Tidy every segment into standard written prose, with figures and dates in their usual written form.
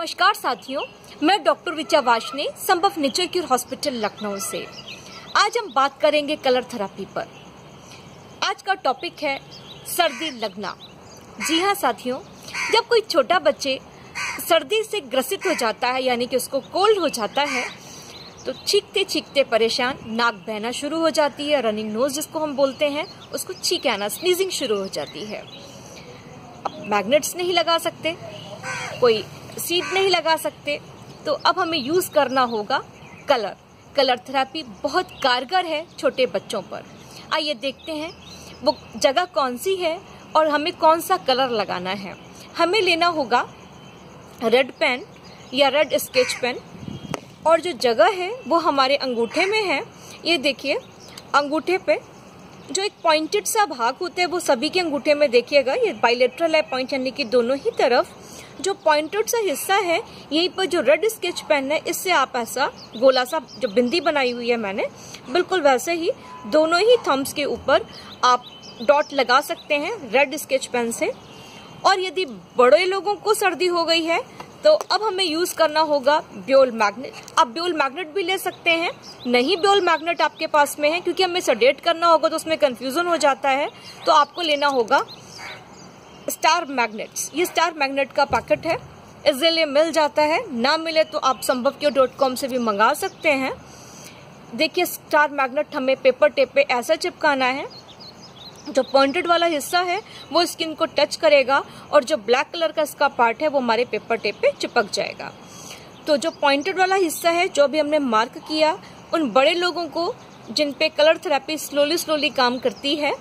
नमस्कार साथियों, मैं डॉक्टर ऋचा वार्ष्णेय संभव नेचर क्यूर हॉस्पिटल लखनऊ से। आज हम बात करेंगे कलर थेरेपी पर। आज का टॉपिक है सर्दी लगना। जी हाँ साथियों, जब कोई छोटा बच्चे सर्दी से ग्रसित हो जाता है, यानी कि उसको कोल्ड हो जाता है, तो छींकते छींकते परेशान, नाक बहना शुरू हो जाती है, रनिंग नोज जिसको हम बोलते हैं, उसको छींक आना, स्नीजिंग शुरू हो जाती है। अब मैग्नेट्स नहीं लगा सकते, कोई सीड नहीं लगा सकते, तो अब हमें यूज़ करना होगा कलर। कलर थेरेपी बहुत कारगर है छोटे बच्चों पर। आइए देखते हैं वो जगह कौन सी है और हमें कौन सा कलर लगाना है। हमें लेना होगा रेड पेन या रेड स्केच पेन, और जो जगह है वो हमारे अंगूठे में है। ये देखिए, अंगूठे पे जो एक पॉइंटेड सा भाग होता है वो सभी के अंगूठे में देखिएगा। ये बाइलेटरल है पॉइंट, यानी कि दोनों ही तरफ जो पॉइंटेड सा हिस्सा है, यहीं पर जो रेड स्केच पेन है, इससे आप ऐसा गोला सा जो बिंदी बनाई हुई है मैंने, बिल्कुल वैसे ही दोनों ही थम्ब्स के ऊपर आप डॉट लगा सकते हैं रेड स्केच पेन से। और यदि बड़े लोगों को सर्दी हो गई है तो अब हमें यूज़ करना होगा ब्योल मैग्नेट। आप ब्योल मैग्नेट भी ले सकते हैं, नहीं ब्योल मैग्नेट आपके पास में है, क्योंकि हमें सेडेट करना होगा तो उसमें कन्फ्यूज़न हो जाता है, तो आपको लेना होगा स्टार मैग्नेट्स। ये स्टार मैग्नेट का पैकेट है, इजीली मिल जाता है, ना मिले तो आप sambhavcure.com से भी मंगा सकते हैं। देखिए, स्टार मैग्नेट हमें पेपर टेप पे ऐसा चिपकाना है, जो पॉइंटेड वाला हिस्सा है वो स्किन को टच करेगा और जो ब्लैक कलर का इसका पार्ट है वो हमारे पेपर टेप पे चिपक जाएगा। तो जो पॉइंटेड वाला हिस्सा है, जो भी हमने मार्क किया, उन बड़े लोगों को जिन पे कलर थेरेपी स्लोली काम करती है,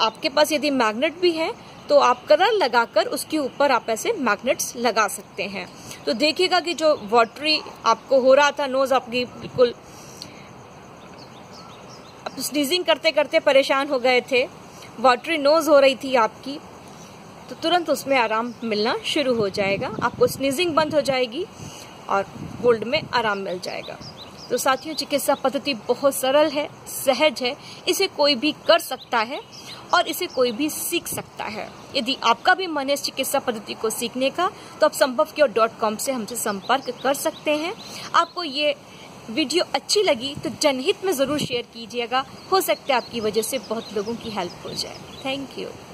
आपके पास यदि मैग्नेट भी है तो आप कलर लगाकर उसके ऊपर आप ऐसे मैग्नेट्स लगा सकते हैं। तो देखिएगा कि जो वाटरी आपको हो रहा था, नोज आपकी बिल्कुल स्नीजिंग करते करते परेशान हो गए थे, वाटरी नोज हो रही थी आपकी, तो तुरंत उसमें आराम मिलना शुरू हो जाएगा, आपको स्नीजिंग बंद हो जाएगी और कोल्ड में आराम मिल जाएगा। तो साथियों, चिकित्सा पद्धति बहुत सरल है, सहज है, इसे कोई भी कर सकता है और इसे कोई भी सीख सकता है। यदि आपका भी मन है इस चिकित्सा पद्धति को सीखने का, तो आप sambhavcure.com से हमसे संपर्क कर सकते हैं। आपको ये वीडियो अच्छी लगी तो जनहित में ज़रूर शेयर कीजिएगा, हो सकता है आपकी वजह से बहुत लोगों की हेल्प हो जाए। Thank you.